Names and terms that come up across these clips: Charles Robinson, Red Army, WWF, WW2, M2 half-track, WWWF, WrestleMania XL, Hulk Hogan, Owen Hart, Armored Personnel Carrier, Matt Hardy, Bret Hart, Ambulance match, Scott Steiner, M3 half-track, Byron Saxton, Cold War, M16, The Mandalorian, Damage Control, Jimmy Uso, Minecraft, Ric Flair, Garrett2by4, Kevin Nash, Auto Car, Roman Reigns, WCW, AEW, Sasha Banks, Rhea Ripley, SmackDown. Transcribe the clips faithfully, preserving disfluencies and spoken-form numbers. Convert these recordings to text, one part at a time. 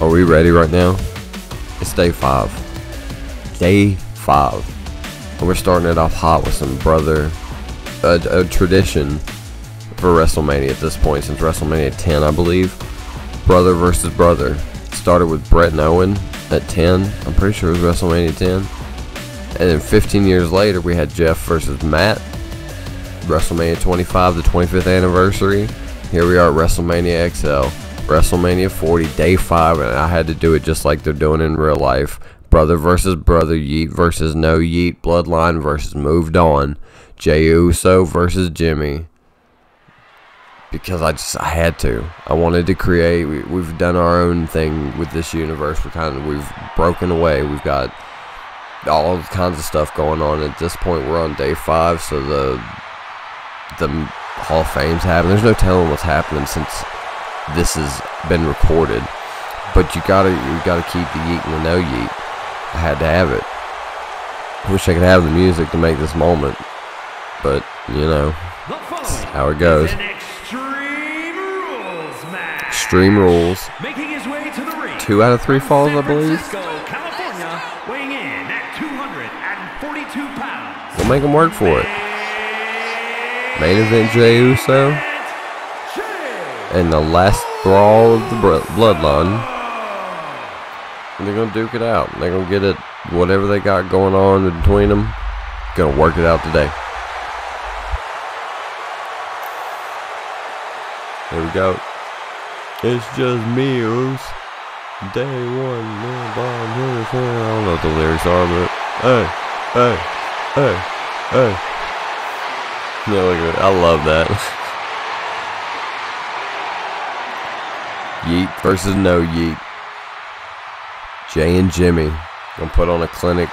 Are we ready right now? It's day five. Day five. And we're starting it off hot with some brother, a, a tradition for WrestleMania at this point, since WrestleMania ten, I believe. Brother versus brother. It started with Bret and Owen at ten. I'm pretty sure it was WrestleMania ten. And then fifteen years later, we had Jeff versus Matt. WrestleMania twenty-five, the twenty-fifth anniversary. Here we are at WrestleMania X L. WrestleMania forty, day five, and I had to do it just like they're doing in real life. Brother versus brother, yeet versus no yeet, Bloodline versus moved on, Jey Uso versus Jimmy. Because I just, I had to. I wanted to create, we, we've done our own thing with this universe. We're kind of, we've broken away. We've got all kinds of stuff going on. At this point, we're on day five, so the, the Hall of Fame's happening. There's no telling what's happening since this has been recorded, but you gotta you gotta keep the yeet and the no yeet. I had to have it. I wish I could have the music to make this moment, but you know, that's how it goes. Extreme Rules match. Extreme Rules. Making his way to the ring. Two out of three falls, I believe. California, weighing in at two hundred forty-two pounds. We'll make him work for it. Main event: Jey Uso. And the last brawl of the Bloodline. And they're going to duke it out. They're going to get it, whatever they got going on between them. Going to work it out today. Here we go. It's just me, Oos. Day one, little bomb, little thing. I don't know what the lyrics are, but hey, hey, hey, hey. Yeah, look at it. I love that. Yeet versus no yeet. Jey and Jimmy gonna put on a clinic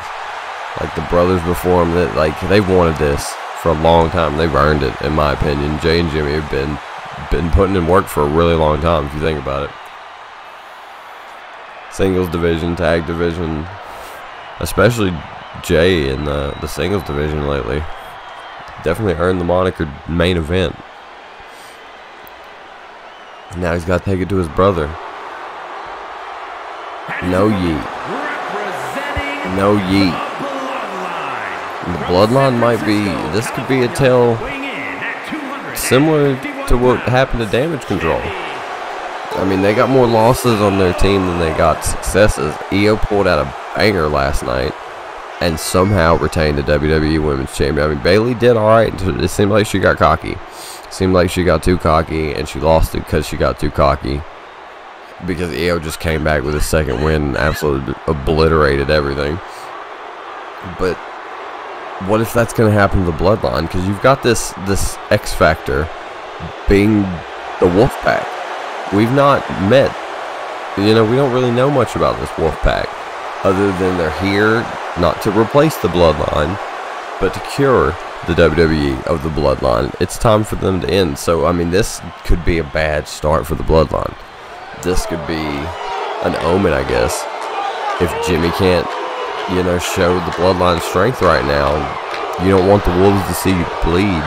like the brothers before them. That like they wanted this for a long time. They've earned it, in my opinion. Jey and Jimmy have been been putting in work for a really long time if you think about it. Singles division, tag division, especially Jey in the the singles division lately. Definitely earned the moniker main event. Now he's got to take it to his brother. No yeet. No yeet. The Bloodline might be, this could be a tale similar to what happened to Damage Control. I mean, they got more losses on their team than they got successes. E O pulled out a banger last night and somehow retained the W W E Women's Champion. I mean, Bayley did alright. It seemed like she got cocky. Seemed like she got too cocky, and she lost it because she got too cocky. Because E O just came back with a second win and absolutely obliterated everything. But what if that's going to happen to the Bloodline? Because you've got this this X factor being the Wolfpack. We've not met, you know, we don't really know much about this Wolfpack other than they're here not to replace the Bloodline, but to cure the W W E of the Bloodline. It's time for them to end. So, I mean, this could be a bad start for the Bloodline. This could be an omen, I guess. If Jimmy can't, you know, show the Bloodline strength right now, you don't want the Wolves to see you bleed.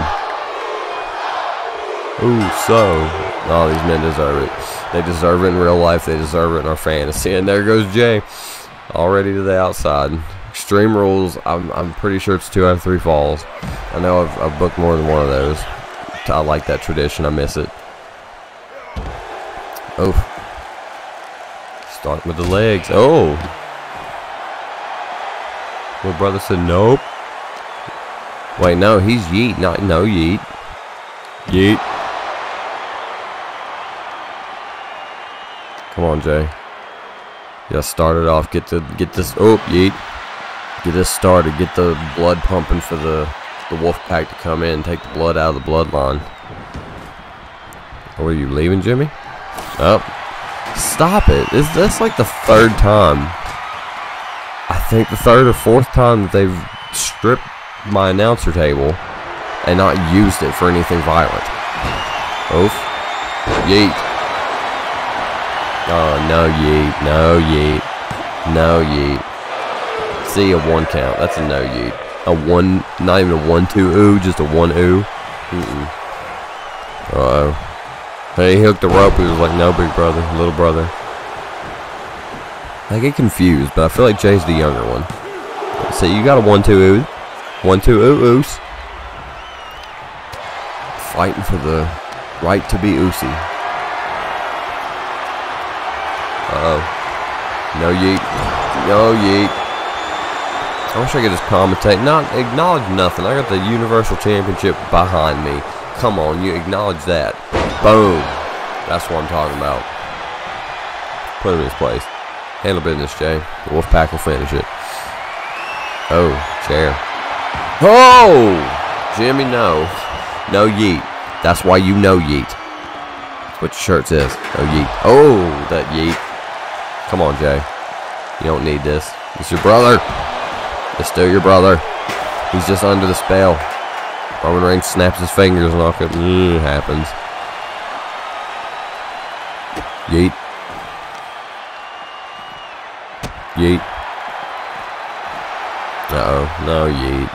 Ooh, so. All oh, these men deserve it. They deserve it in real life. They deserve it in our fantasy. And there goes Jey. Already to the outside. Extreme Rules, I'm, I'm pretty sure it's two out of three falls. I know I've, I've booked more than one of those. I like that tradition. I miss it. Oh. Starting with the legs. Oh. Little brother said nope. Wait, no, he's yeet, not no yeet. Yeet. Come on, Jey. Yeah, start it off. Get the get this. Oh, yeet. Get this started. Get the blood pumping for the, the Wolfpack to come in and take the blood out of the Bloodline. Oh, are you leaving, Jimmy? Oh. Stop it. Is this like the third time? I think the third or fourth time that they've stripped my announcer table and not used it for anything violent. Oof. Yeet. Oh, no yeet. No yeet. No yeet. See, a one count. That's a no yeet. A one, not even a one, two, ooh, just a one, ooh. Mm-mm. Uh-oh. Hey, he hooked the rope. He was like, no, big brother, little brother. I get confused, but I feel like Jay's the younger one. So you got a one two ooh. one two ooh oos. Fighting for the right to be Usi. Uh-oh. No yeet. No yeet. I wish I could just commentate. Not acknowledge nothing. I got the Universal Championship behind me. Come on, you acknowledge that. Boom. That's what I'm talking about. Put him in his place. Handle business, Jay. The Wolfpack will finish it. Oh, chair. Oh! Jimmy, no. No yeet. That's why you know yeet. That's what your shirt says. No yeet. Oh, that yeet. Come on, Jay. You don't need this. It's your brother. It's still your brother. He's just under the spell. Roman Reigns snaps his fingers and all that mm, happens. Yeet. Yeet. Uh-oh. No yeet.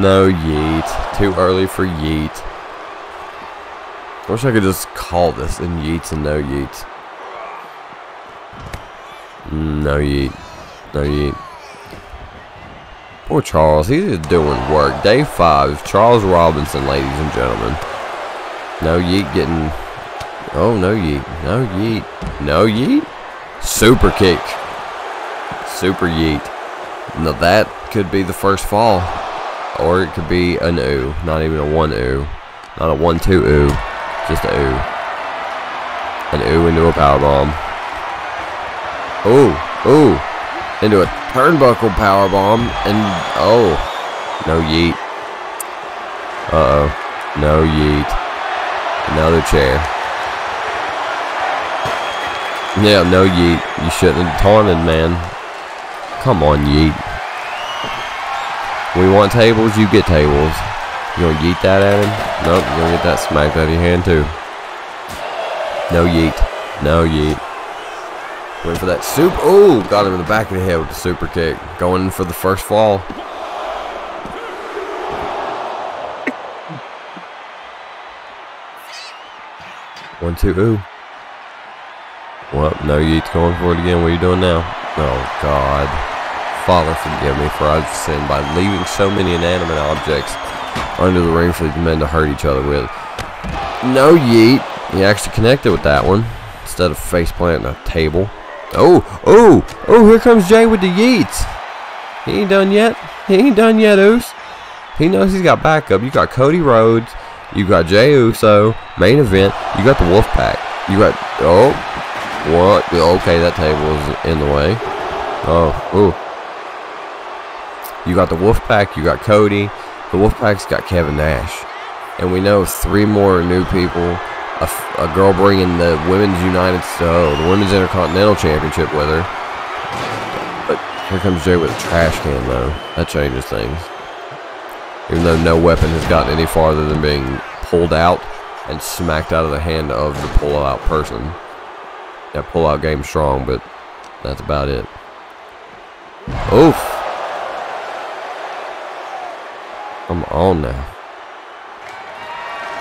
No yeet. Too early for yeet. I wish I could just call this in yeets and no yeets. No yeet. No yeet. Poor Charles. He's just doing work. Day five. Charles Robinson, ladies and gentlemen. No yeet getting... Oh, no yeet. No yeet. No yeet? Super kick. Super yeet. Now that could be the first fall, or it could be an ooh. Not even a one ooh, not a one two ooh, just a ooh. An ooh into a powerbomb. Ooh, ooh, into a turnbuckle powerbomb, and oh, no yeet. Uh oh, no yeet. Another chair. Yeah, no yeet. You shouldn't have taunted, man. Come on, yeet. We want tables, you get tables. You gonna yeet that at him? Nope, you're gonna get that smacked out of your hand too. No yeet. No yeet. Went for that soup. Ooh, got him in the back of the head with the super kick. Going for the first fall. One, two, ooh. Well, no yeet's going for it again. What are you doing now? Oh, God. Father, forgive me for I've sinned by leaving so many inanimate objects under the ring for these men to hurt each other with. No yeet. He actually connected with that one instead of face planting a table. Oh, oh, oh, here comes Jay with the yeets. He ain't done yet. He ain't done yet, Oos. He knows he's got backup. You got Cody Rhodes. You got Jey Uso. Main event. You got the Wolfpack. You got, oh, what? Okay, that table is in the way. Oh, ooh. You got the Wolfpack, you got Cody, the Wolfpack's got Kevin Nash. And we know three more new people, a, f a girl bringing the Women's United, so the Women's Intercontinental Championship with her. But here comes Jay with a trash can, though. That changes things. Even though no weapon has gotten any farther than being pulled out and smacked out of the hand of the pull-out person. That pull-out game's strong, but that's about it. Oof. I'm on now.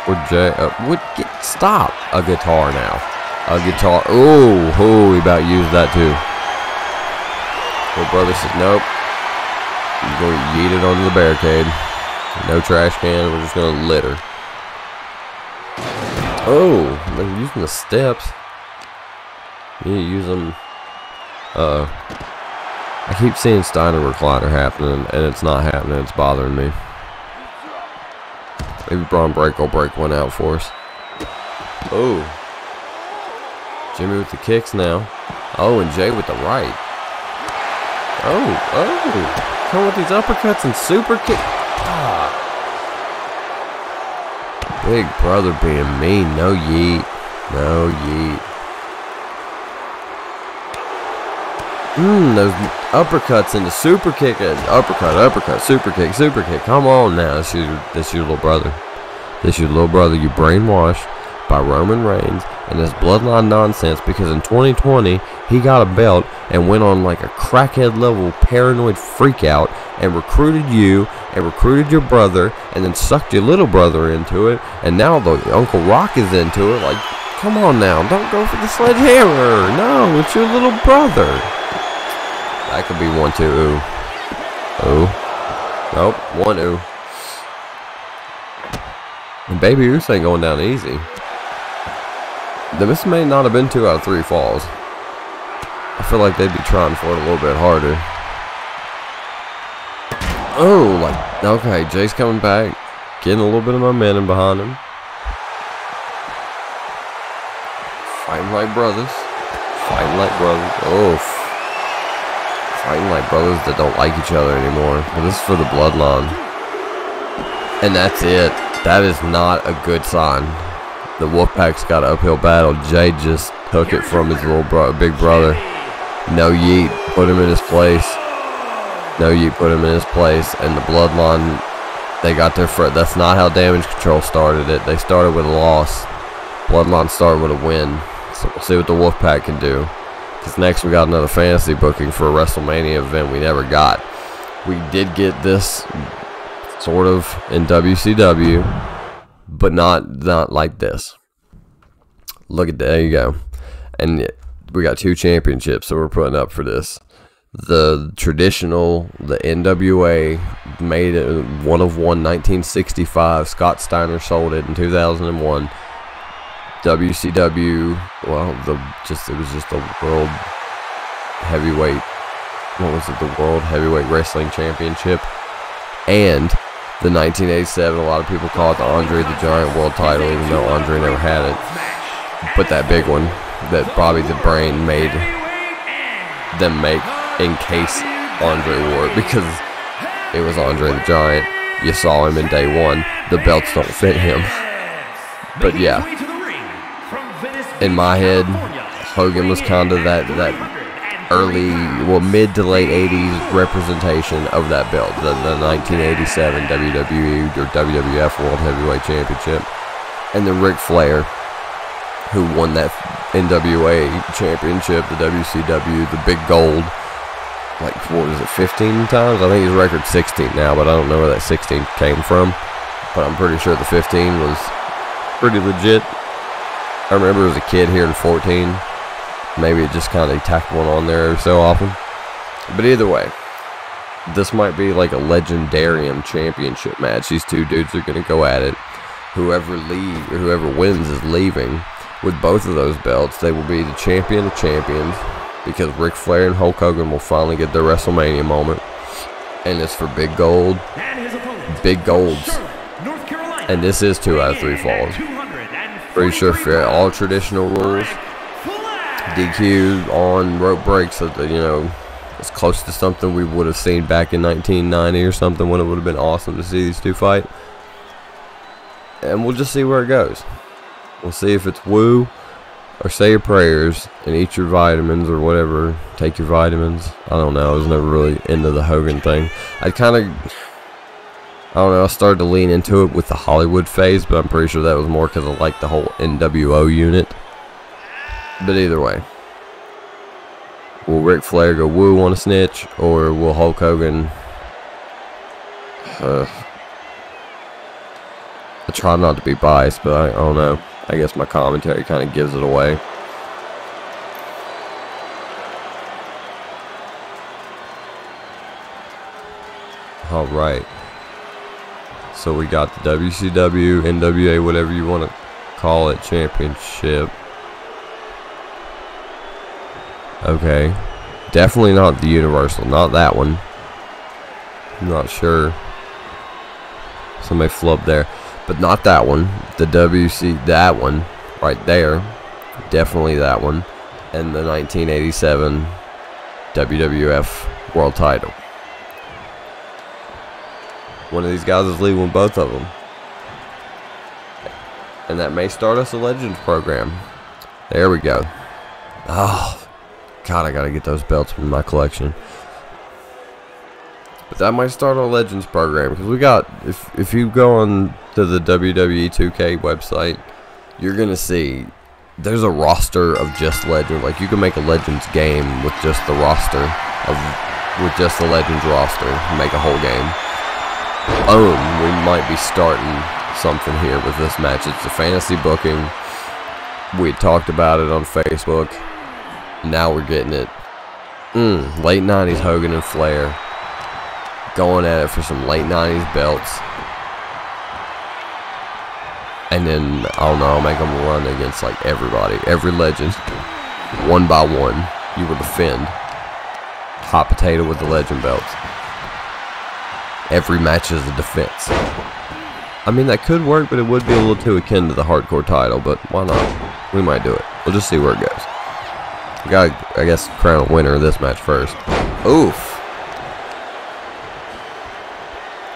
Or Jay, uh, what? Get, stop! A guitar now. A guitar. Ooh, ooh, he about used that too. Little brother said, nope. We're going to yeet it onto the barricade. No trash can. We're just going to litter. Oh, they're using the steps. You need to use them. Uh oh. I keep seeing Steiner recliner happening, and it's not happening. It's bothering me. Maybe Braun Break will break one out for us. Oh. Jimmy with the kicks now. Oh, and Jay with the right. Oh, oh. Come with these uppercuts and super kick. Ah. Big brother being mean. No yeet. No yeet. Mmm, those uppercuts into super kick and uppercut, uppercut, super kick, super kick. Come on now, this is this your little brother. This your little brother you brainwashed by Roman Reigns and his bloodline nonsense, because in twenty twenty he got a belt and went on like a crackhead level paranoid freakout and recruited you and recruited your brother and then sucked your little brother into it, and now the Uncle Rock is into it. Like, come on now, don't go for the sledgehammer. No, it's your little brother. That could be one, two, ooh. Oh. Nope, one, ooh. And Baby Uso ain't going down easy. This may not have been two out of three falls. I feel like they'd be trying for it a little bit harder. Oh, like, okay, Jay's coming back. Getting a little bit of momentum behind him. Fighting like brothers. Fighting like brothers. Oh. Fighting like brothers that don't like each other anymore. But this is for the bloodline. And that's it. That is not a good sign. The Wolfpack's got an uphill battle. Jay just took it from his little bro big brother. No yeet. Put him in his place. No, you put him in his place, and the bloodline, they got their front. That's not how Damage Control started it. They started with a loss. Bloodline started with a win. So we'll see what the Wolfpack can do. Because next we got another fantasy booking for a WrestleMania event we never got. We did get this sort of in W C W, but not, not like this. Look at that. There you go. And we got two championships, so we're putting up for this. The traditional, the N W A made it one of one nineteen sixty-five. Scott Steiner sold it in two thousand one. W C W, well, the just it was just the world heavyweight. What was it? The World Heavyweight Wrestling Championship, and the nineteen eighty-seven. A lot of people call it the Andre the Giant World Title, even though Andre never had it. But that big one that Bobby the Brain made them make. In case Andre wore it, because it was Andre the Giant. You saw him in day one. The belts don't fit him. But yeah, in my head, Hogan was kind of that that early, well, mid to late eighties representation of that belt, the, the nineteen eighty-seven W W E or W W F World Heavyweight Championship, and the Ric Flair, who won that N W A Championship, the W C W, the big gold. Like, what was it, fifteen times? I think his record's sixteen now, but I don't know where that sixteen came from. But I'm pretty sure the fifteen was pretty legit. I remember as a kid hearing fourteen. Maybe it just kind of tacked one on there every so often. But either way, this might be like a Legendarium championship match. These two dudes are going to go at it. Whoever leaves, or whoever wins is leaving with both of those belts. They will be the champion of champions. Because Ric Flair and Hulk Hogan will finally get their WrestleMania moment. And it's for big gold. Big golds. And this is two out of three falls. Pretty sure for all traditional rules. D Q on rope breaks. So that, you know, it's close to something we would have seen back in nineteen ninety or something, when it would have been awesome to see these two fight. And we'll just see where it goes. We'll see if it's woo. Or say your prayers and eat your vitamins or whatever. Take your vitamins. I don't know. I was never really into the Hogan thing. I kind of, I don't know. I started to lean into it with the Hollywood phase, but I'm pretty sure that was more because I liked the whole N W O unit. But either way, will Ric Flair go woo on a snitch, or will Hulk Hogan? Uh, I try not to be biased, but I, I don't know. I guess my commentary kind of gives it away. Alright. So we got the W C W, N W A, whatever you want to call it, championship. Okay. Definitely not the Universal. Not that one. I'm not sure. Somebody flubbed there. But not that one. The W C, that one right there, definitely that one, and the nineteen eighty-seven W W F World Title. One of these guys is leaving both of them, and that may start us a Legends program. There we go. Oh, God, I gotta get those belts from my collection. But that might start our Legends program, because we got, if, if you go on to the W W E two K website, you're going to see there's a roster of just Legends. Like, you can make a Legends game with just the roster, of with just the Legends roster, make a whole game. Boom, we might be starting something here with this match. It's a fantasy booking. We talked about it on Facebook. Now we're getting it. Mm, late nineties Hogan and Flair. Going at it for some late nineties belts. And then, I don't know, I'll make them run against like everybody. Every legend. One by one. You will defend. Hot potato with the legend belts. Every match is a defense. I mean, that could work, but it would be a little too akin to the hardcore title, but why not? We might do it. We'll just see where it goes. We gotta, I guess, crown a winner of this match first. Oof.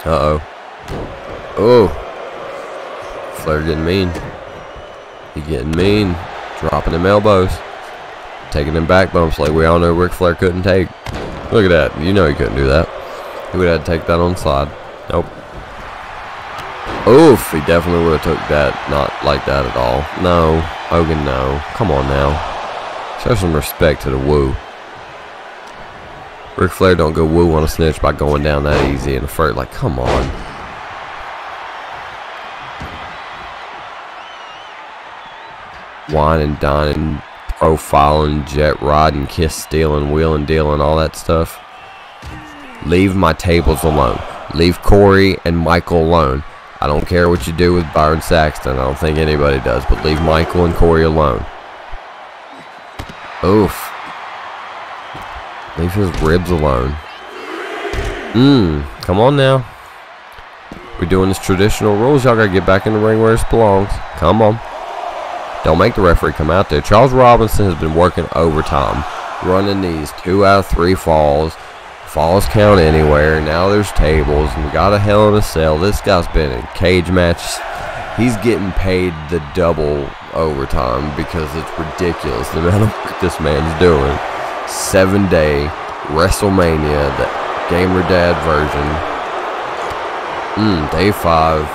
Uh-oh. Oh. Flair getting mean. He getting mean. Dropping him elbows. Taking him back bumps like we all know Ric Flair couldn't take. Look at that. You know he couldn't do that. He would have had to take that on the side. Nope. Oof, he definitely would have took that. Not like that at all. No. Hogan, no. Come on now. Show some respect to the woo. Ric Flair don't go woo on a snitch by going down that easy in the first. Like, come on. Wine and dining, profiling, jet riding, kiss stealing, wheeling, dealing, all that stuff. Leave my tables alone. Leave Corey and Michael alone. I don't care what you do with Byron Saxton. I don't think anybody does, but leave Michael and Corey alone. Oof. Leave his ribs alone. Mmm. Come on now. We're doing this traditional rules. Y'all gotta get back in the ring where it belongs. Come on. Don't make the referee come out there. Charles Robinson has been working overtime. Running these two out of three falls. Falls count anywhere. Now there's tables, and we got a hell in a cell. This guy's been in cage matches. He's getting paid the double overtime because it's ridiculous the amount of work this man's doing. Seven day WrestleMania, the Gamer Dad version. Mm, day five.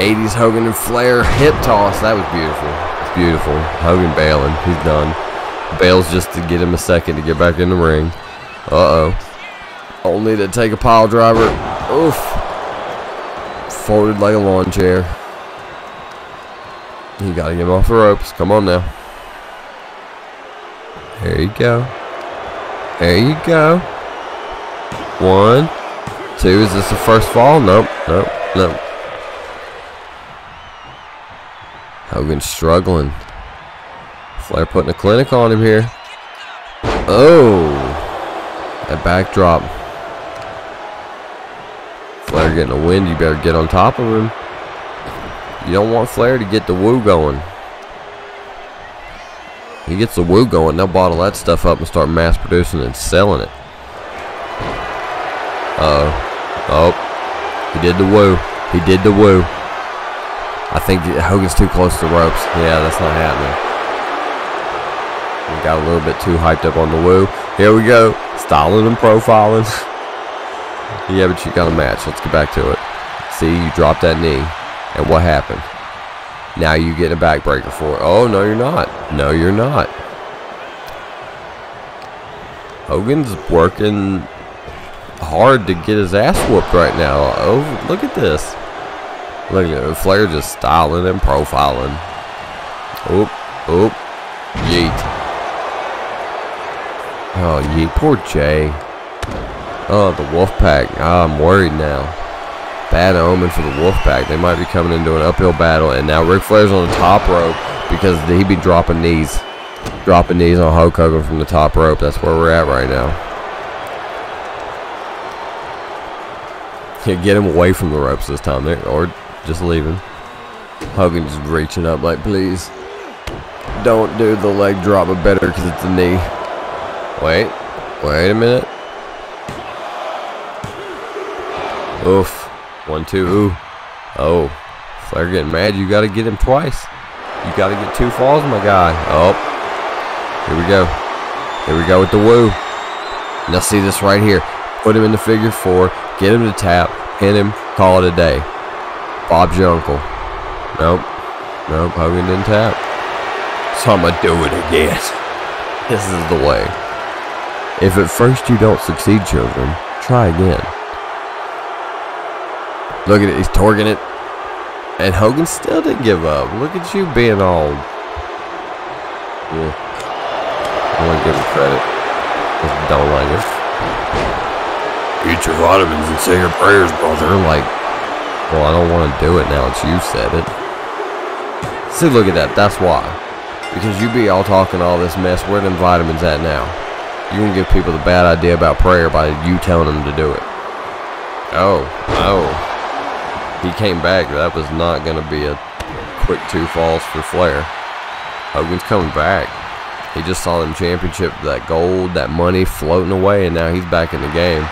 eighties Hogan and Flair hip toss. That was beautiful. It's beautiful. Hogan bailing. He's done. Bails just to get him a second to get back in the ring. Uh oh. Only to take a pile driver. Oof. Folded like a lawn chair. You gotta get him off the ropes. Come on now. There you go. There you go. One. Two. Is this the first fall? Nope. Nope. Nope. Hogan's struggling. Flair putting a clinic on him here. Oh. That backdrop. Flair getting a wind. You better get on top of him. You don't want Flair to get the woo going. He gets the woo going, they'll bottle that stuff up and start mass producing and selling it. Uh oh. Oh. He did the woo. He did the woo. I think Hogan's too close to the ropes. Yeah, that's not happening. We got a little bit too hyped up on the woo. Here we go. Styling and profiling. Yeah, but you got a match. Let's get back to it. See, you dropped that knee. And what happened? Now you get a backbreaker for it. Oh, no, you're not. No, you're not. Hogan's working hard to get his ass whooped right now. Oh, look at this. Look at it. Flair just styling and profiling. Oop, oop. Yeet. Oh, ye poor Jay. Oh, the Wolfpack. Oh, I'm worried now. Bad omen for the Wolfpack. They might be coming into an uphill battle. And now Ric Flair's on the top rope because he be dropping knees. Dropping knees on Hulk Hogan from the top rope. That's where we're at right now. Yeah, get him away from the ropes this time. There, or just leave him. Hogan just reaching up like, please. Don't do the leg drop, but better because it's a knee. Wait, wait a minute. Oof. One, two, ooh. Oh. Flair getting mad. You gotta get him twice. You gotta get two falls, my guy. Oh. Here we go. Here we go with the woo. Now see this right here. Put him in the figure four. Get him to tap. Hit him. Call it a day. Bob's your uncle. Nope. Nope. Hogan didn't tap. So I'm gonna do it again. This is the way. If at first you don't succeed, children, try again. Look at it, he's torquing it. And Hogan still didn't give up. Look at you being all. Yeah. I want to give him credit. It's don't like it. Eat your vitamins and say your prayers, brother. Like, well, I don't want to do it now that you said it. See, look at that. That's why. Because you be all talking all this mess. Where them vitamins at now? You can give people the bad idea about prayer by you telling them to do it. Oh, oh. He came back. That was not going to be a quick two falls for Flair. Hogan's coming back. He just saw them championship, that gold, that money floating away, and now he's back in the game.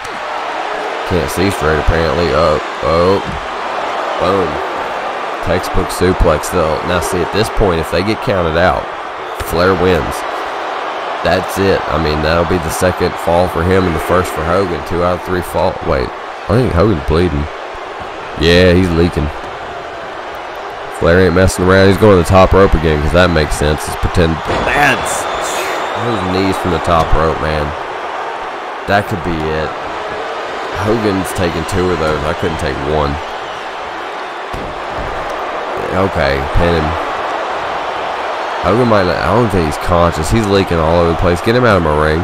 Can't see straight, apparently. Oh, oh. Boom. Textbook suplex, though. Now, see, at this point, if they get counted out, Flair wins. That's it. I mean, that'll be the second fall for him and the first for Hogan. Two out of three fall. Wait, I think Hogan's bleeding. Yeah, he's leaking. Flair ain't messing around. He's going to the top rope again because that makes sense. Let's pretend. That's those knees from the top rope, man. That could be it. Hogan's taking two of those. I couldn't take one. Okay, pin him. Hogan might not. I don't think he's conscious. He's leaking all over the place. Get him out of my ring.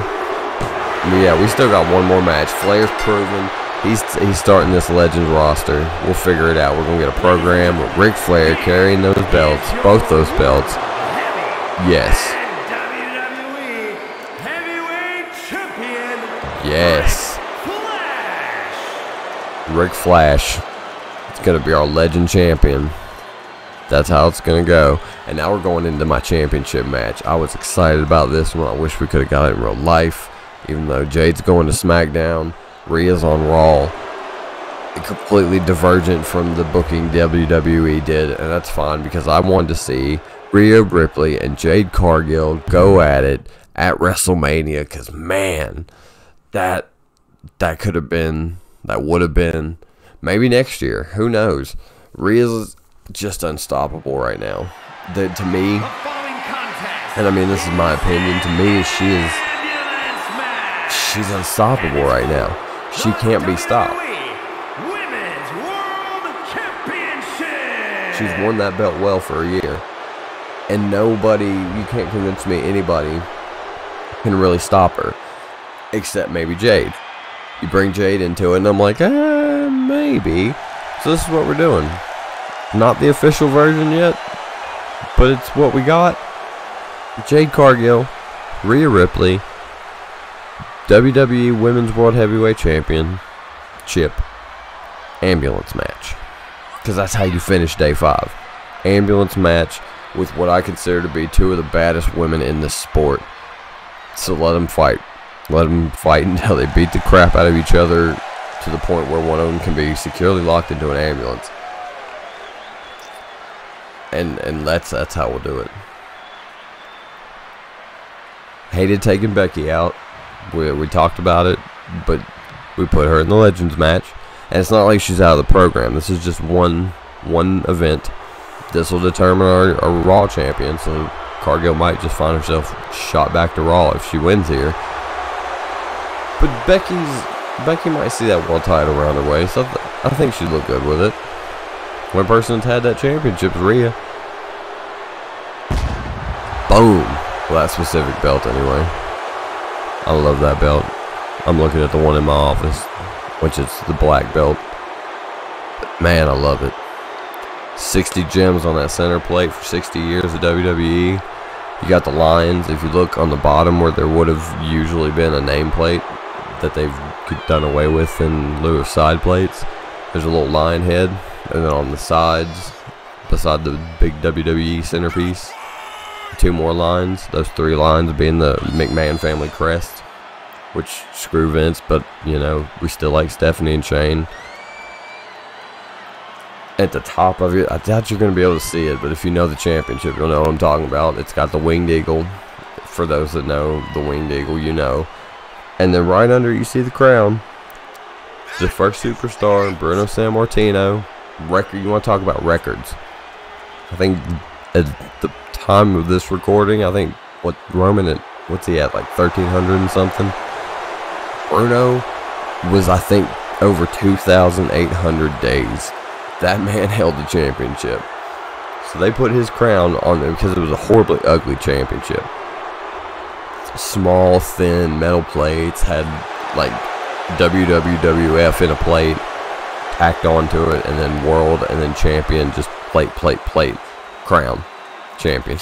Yeah, we still got one more match. Flair's proven. He's, he's starting this Legends roster. We'll figure it out. We're going to get a program with Ric Flair carrying those belts, both those belts. Yes. Yes. Ric Flash. It's going to be our Legend champion. That's how it's going to go. And now we're going into my championship match. I was excited about this one. I wish we could have got it in real life, even though Jade's going to SmackDown. Rhea's on Raw, completely divergent from the booking W W E did, and that's fine because I wanted to see Rhea Ripley and Jade Cargill go at it at WrestleMania because, man, that that could have been, that would have been, maybe next year. Who knows? Rhea's just unstoppable right now. The, to me, and I mean this is my opinion, to me she is She's unstoppable right now. She can't be stopped. She's won that belt well for a year. And nobody, you can't convince me anybody can really stop her. Except maybe Jade. You bring Jade into it and I'm like, ah, maybe. So this is what we're doing. Not the official version yet, but it's what we got. Jade Cargill, Rhea Ripley, W W E Women's World Heavyweight Championship ambulance match, because that's how you finish day five. Ambulance match with what I consider to be two of the baddest women in this sport. So let them fight. Let them fight until they beat the crap out of each other to the point where one of them can be securely locked into an ambulance. And and that's that's how we'll do it. Hated taking Becky out. We, we talked about it, but we put her in the Legends match. And it's not like she's out of the program. This is just one one event. This will determine our, our Raw champion. So Cargill might just find herself shot back to Raw if she wins here. But Becky's Becky might see that world title around her waist. So I, I think she'd look good with it. One person that's had that championship is Rhea. Boom. Well, that specific belt anyway. I love that belt. I'm looking at the one in my office, which is the black belt. But man, I love it. sixty gems on that center plate for sixty years of W W E. You got the lions. If you look on the bottom where there would have usually been a nameplate that they've done away with in lieu of side plates, there's a little lion head. And then on the sides, beside the big W W E centerpiece, two more lines, those three lines being the McMahon family crest, which screw Vince, but you know, we still like Stephanie and Shane. At the top of it, I doubt you're going to be able to see it, but if you know the championship, you'll know what I'm talking about. It's got the winged eagle. For those that know the winged eagle, you know. And then right under it, you see the crown. The first superstar, Bruno Sammartino. Record, you want to talk about records. I think at the time of this recording, I think what Roman at, what's he at, like thirteen hundred and something? Bruno was, I think, over two thousand eight hundred days. That man held the championship. So they put his crown on there because it was a horribly ugly championship. small, thin metal plates, had like W W W F in a plate, tacked onto it, and then world, and then champion, just plate, plate, plate, crown, champion.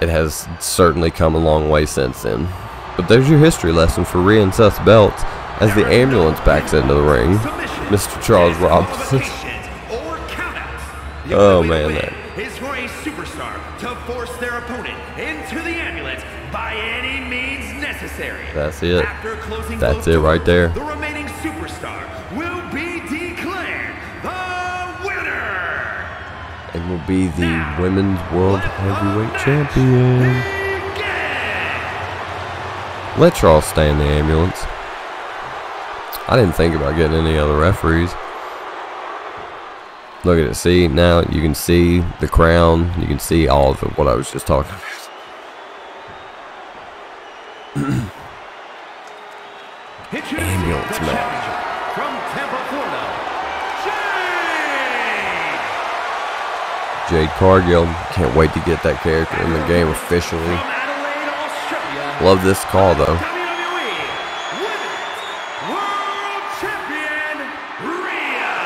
It has certainly come a long way since then. But there's your history lesson for Rhea and Seth's belts as the ambulance backs into the ring. Mister Charles Robinson. Oh man, that is for a superstar to force their opponent into the ambulance by any means necessary. That's it. That's it right there. The remaining superstar will be declared the winner. And will be the now, women's world heavyweight champion. Begin. Let Charles stay in the ambulance. I didn't think about getting any other referees. Look at it. See, now you can see the crown. You can see all of it, what I was just talking about. Ambulance match. From Tampa, Florida, Jade! Jade Cargill. Can't wait to get that character in the game officially. Love this call, though.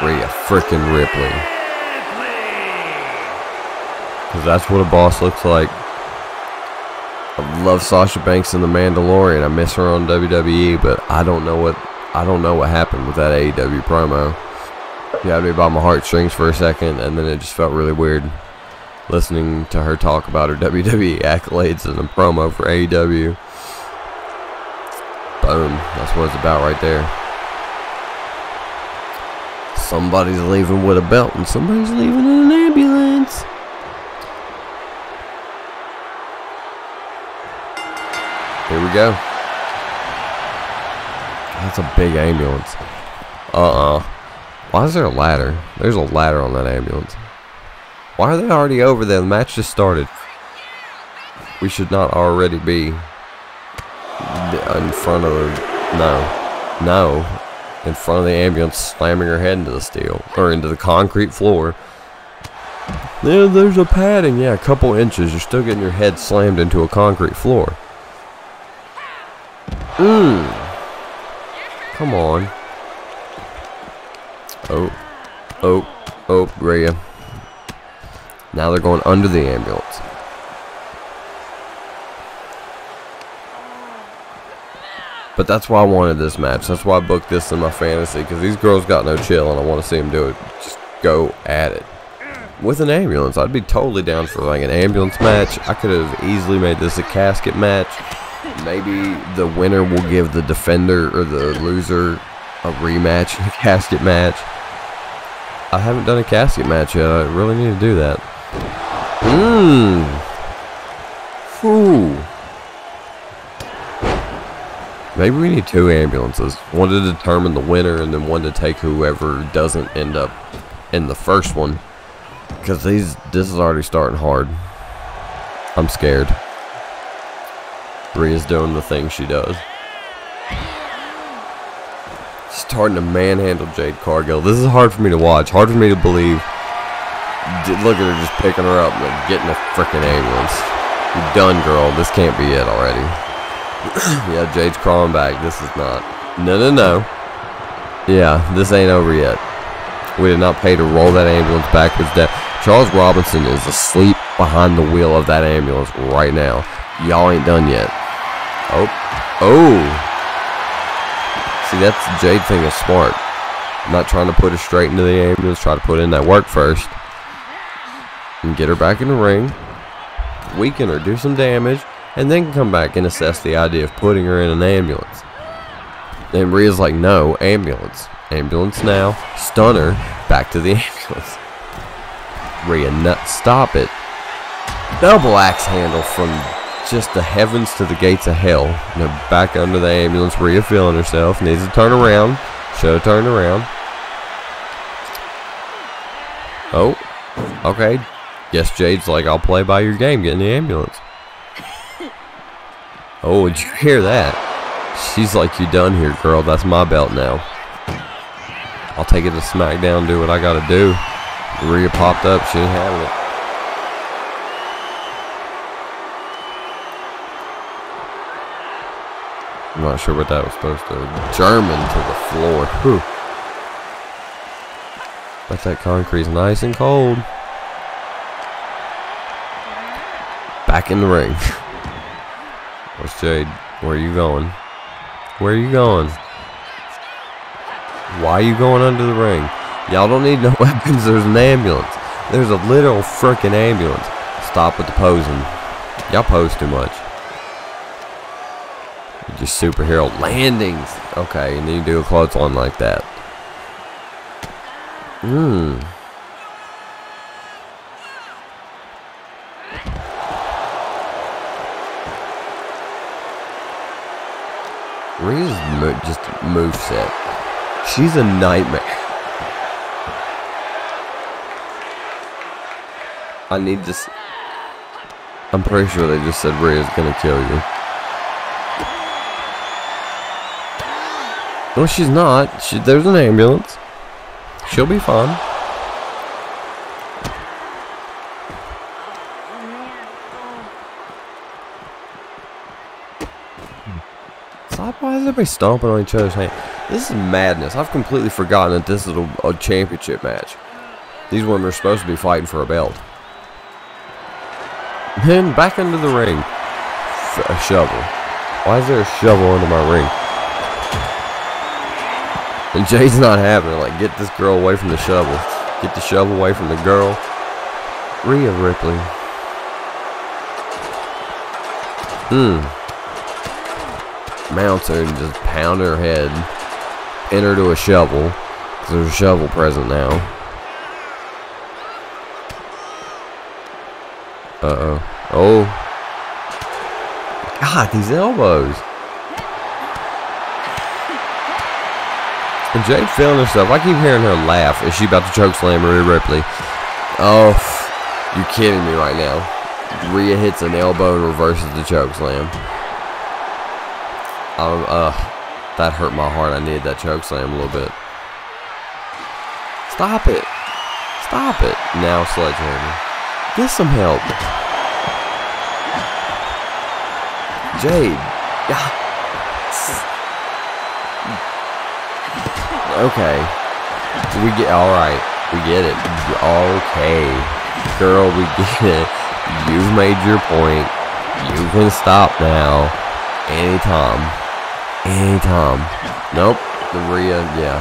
Rhea freaking Ripley. Because that's what a boss looks like. I love Sasha Banks in The Mandalorian. I miss her on W W E, but I don't know what I don't know what happened with that A E W promo. It had me by my heartstrings for a second, and then it just felt really weird listening to her talk about her W W E accolades in the promo for A E W. Boom. That's what it's about right there. Somebody's leaving with a belt, and somebody's leaving in an ambulance. Here we go. That's a big ambulance. Uh-uh. Why is there a ladder? There's a ladder on that ambulance. Why are they already over there? The match just started. We should not already be in front of the... No. No. In front of the ambulance, slamming her head into the steel or into the concrete floor. There, there's a padding, yeah, a couple inches. You're still getting your head slammed into a concrete floor. Mmm. Come on. Oh, oh, oh, Rhea. Now they're going under the ambulance. But that's why I wanted this match. That's why I booked this in my fantasy, because these girls got no chill, and I want to see them do it. Just go at it. With an ambulance, I'd be totally down for like an ambulance match. I could have easily made this a casket match. Maybe the winner will give the defender or the loser a rematch, a casket match. I haven't done a casket match yet. I really need to do that. Mmm. Ooh. Maybe we need two ambulances, one to determine the winner and then one to take whoever doesn't end up in the first one, because these this is already starting hard. I'm scared. Rhea's doing the thing she does. Starting to manhandle Jade Cargill. This is hard for me to watch, hard for me to believe. Look at her just picking her up and getting a freaking ambulance. You're done, girl. This can't be it already. Yeah, Jade's crawling back. This is not. No, no, no. Yeah, this ain't over yet. We did not pay to roll that ambulance backwards. Down. Charles Robinson is asleep behind the wheel of that ambulance right now. Y'all ain't done yet. Oh. Oh. See, that's Jade thing is smart. I'm not trying to put her straight into the ambulance. Try to put in that work first. And get her back in the ring. Weaken her. Do some damage. And then come back and assess the idea of putting her in an ambulance. And Rhea's like, no, ambulance. Ambulance now. Stun her. Back to the ambulance. Rhea, nut, stop it. Double axe handle from just the heavens to the gates of hell. Now back under the ambulance. Rhea feeling herself. Needs to turn around. Should have turned around. Oh. Okay. Guess Jade's like, I'll play by your game. Get in the ambulance. Oh, did you hear that? She's like, you done here, girl. That's my belt now. I'll take it to SmackDown, do what I gotta do. Rhea popped up. She didn't have it. I'm not sure what that was supposed to. German to the floor. Whew. But that concrete's nice and cold. Back in the ring. Where's Jade? Where are you going? Where are you going? Why are you going under the ring? Y'all don't need no weapons. There's an ambulance. There's a literal freaking ambulance. Stop with the posing. Y'all pose too much. Just superhero landings. Okay, you need to do a clothesline like that. Hmm. Rhea's mo just moveset. She's a nightmare. I need this. I'm pretty sure they just said Rhea's gonna kill you. No, she's not. She, there's an ambulance. She'll be fine. Why is everybody stomping on each other's hand? This is madness. I've completely forgotten that this is a, a championship match. These women are supposed to be fighting for a belt. Then back into the ring. A shovel. Why is there a shovel under my ring? And Jade's not having it. Like, get this girl away from the shovel. Get the shovel away from the girl. Rhea Ripley. Hmm. Mounts her and just pound her head, enter to a shovel, because there's a shovel present now. Uh oh. Oh. God, these elbows. And Jade feeling herself. I keep hearing her laugh. Is she about to chokeslam Rhea Ripley? Oh, you're kidding me right now. Rhea hits an elbow and reverses the chokeslam. Um, uh, that hurt my heart. I needed that chokeslam a little bit. Stop it. Stop it. Now sledgehammer. Get some help. Jade. Okay. We get, alright. We get it. Okay. Girl, we get it. You've made your point. You can stop now. Anytime. Anytime. Nope. The Rhea, yeah.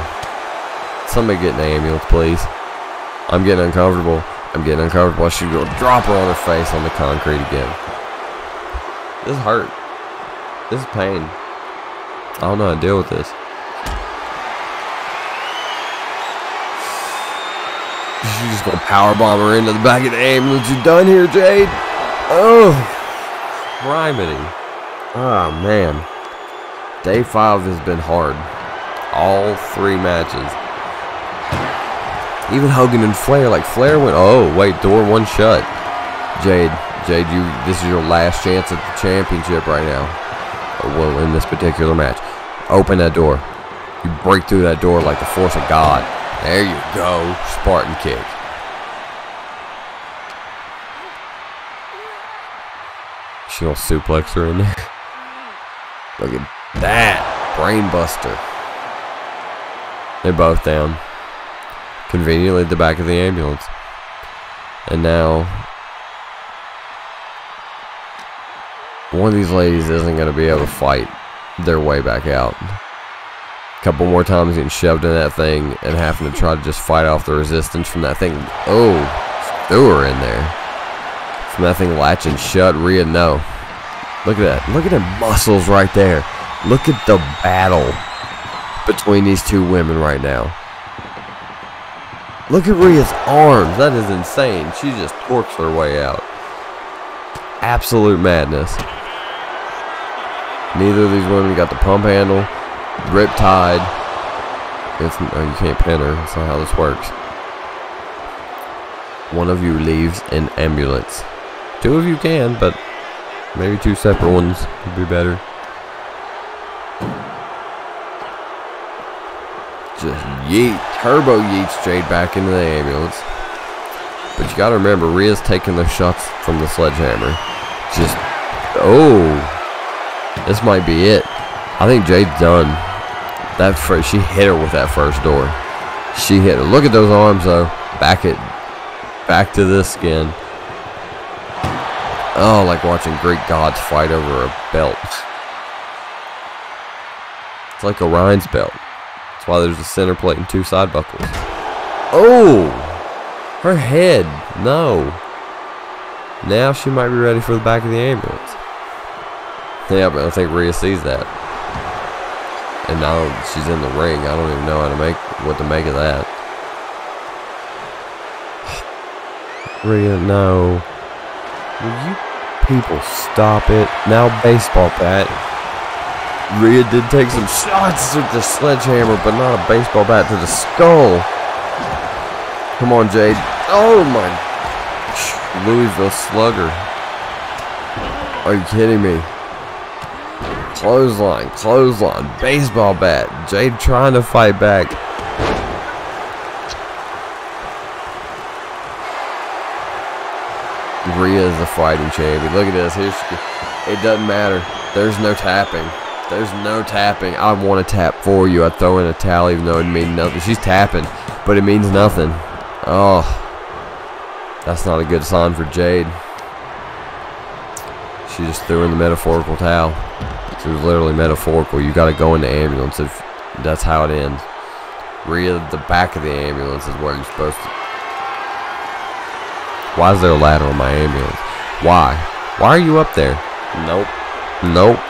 Somebody get an ambulance, please. I'm getting uncomfortable. I'm getting uncomfortable. She's gonna drop her on her face on the concrete again. This hurt. This is pain. I don't know how to deal with this. She's just gonna powerbomb her into the back of the ambulance. You done here, Jade? Oh. Criminy. Oh man, day five has been hard. All three matches. Even Hogan and Flair, like Flair went. Oh wait, door one shut. Jade, Jade, you. This is your last chance at the championship right now. Well, in this particular match, open that door. You break through that door like the force of God. There you go, Spartan kick. She gonna suplex her in there. Look at that. Brainbuster. They're both down. Conveniently at the back of the ambulance. And now one of these ladies isn't going to be able to fight their way back out. A couple more times getting shoved in that thing and having to try to just fight off the resistance from that thing. Oh, threw her in there. From that thing latching shut. Rhea, no. Look at that. Look at the muscles right there. Look at the battle between these two women right now. Look at Rhea's arms. That is insane. She just torques her way out. Absolute madness. Neither of these women got the pump handle. Riptide. It's, oh, you can't pin her. That's not how this works. One of you leaves an ambulance. Two of you can, but maybe two separate ones would be better. Just yeet, turbo yeets Jade back into the ambulance. But you gotta remember, Rhea's taking their shots from the sledgehammer. Just, oh, this might be it. I think Jade's done. That first, she hit her with that first door. She hit her. Look at those arms though. Back it. Back to this skin. Oh, like watching Greek gods fight over a belt. It's like Orion's belt. That's why there's a center plate and two side buckles. Oh! Her head. No. Now she might be ready for the back of the ambulance. Yeah, but I don't think Rhea sees that. And now she's in the ring. I don't even know how to make what to make of that. Rhea, no. Will you people stop it? Now baseball bat. Rhea did take some shots with the sledgehammer, but not a baseball bat to the skull. Come on, Jade. Oh my. Louisville slugger. Are you kidding me? Clothesline, clothesline, baseball bat. Jade trying to fight back. Rhea is the fighting champion. Look at this. Here she, it doesn't matter. There's no tapping. There's no tapping. I want to tap for you. I throw in a towel even though it means nothing. She's tapping, but it means nothing. Oh, that's not a good sign for Jade. She just threw in the metaphorical towel. It was literally metaphorical. You got to go in the ambulance if that's how it ends. Rhea, the back of the ambulance is where you're supposed to. Why is there a ladder on my ambulance? Why? Why are you up there? Nope. Nope.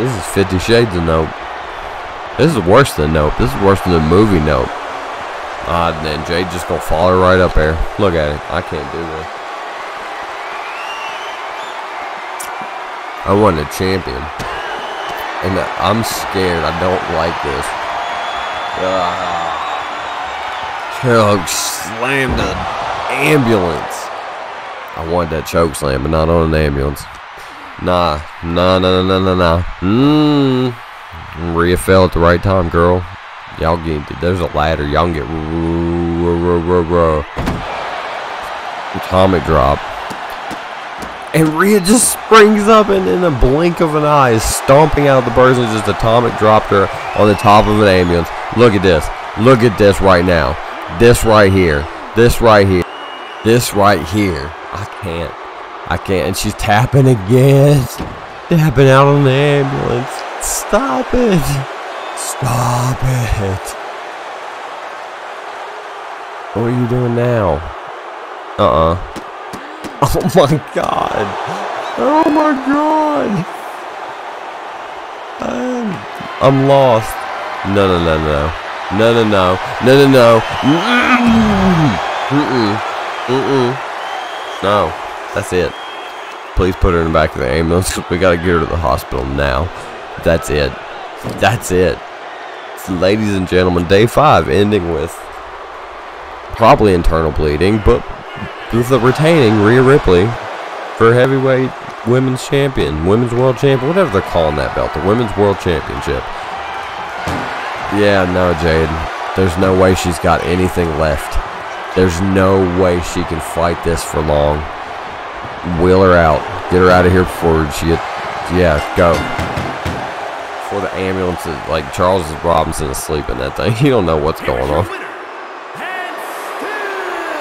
This is fifty Shades of Nope. This is worse than Nope. This is worse than the movie Nope. Ah, uh, then Jade just gonna follow her right up there. Look at it. I can't do this. I want a champion. And I'm scared. I don't like this. Choke slam to the ambulance. I want that choke slam, but not on an ambulance. Nah, nah, nah, nah, nah, nah. Mmm. Rhea fell at the right time, girl. Y'all get. There's a ladder. Y'all can get. Atomic drop. And Rhea just springs up and in a blink of an eye is stomping out the person who just atomic dropped her on the top of an ambulance. Look at this. Look at this right now. This right here. This right here. This right here. I can't. I can't. And she's tapping again. Tapping out on the ambulance. Stop it. Stop it. What are you doing now? Uh-uh. Oh my god. Oh my god. I'm, I'm lost. No, no, no, no. No, no, no. No, no, no. Mm-mm. Mm-mm. No, that's it. Please put her in the back of the ambulance. We gotta get her to the hospital now. That's it. That's it. So, ladies and gentlemen, day five ending with probably internal bleeding, but with the retaining Rhea Ripley for heavyweight women's champion, women's world champion, whatever they're calling that belt, the women's world championship. Yeah, no, Jade. There's no way she's got anything left. There's no way she can fight this for long. Wheel her out. Get her out of here before she gets... Yeah, go. Before the ambulance is... Like, Charles Robinson is sleeping that thing. You don't know what's going on.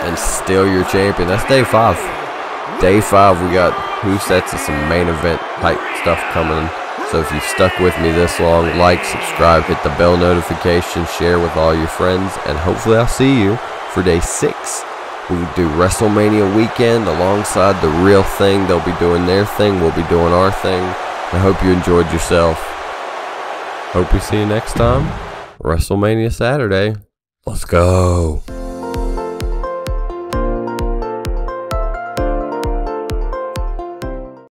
And still your champion. That's day five. Day five, we got Who Sets and some main event type stuff coming. So if you've stuck with me this long, like, subscribe, hit the bell notification, share with all your friends, and hopefully I'll see you for day six. We'll do WrestleMania weekend alongside the real thing. They'll be doing their thing. We'll be doing our thing. I hope you enjoyed yourself. Hope we see you next time. WrestleMania Saturday. Let's go.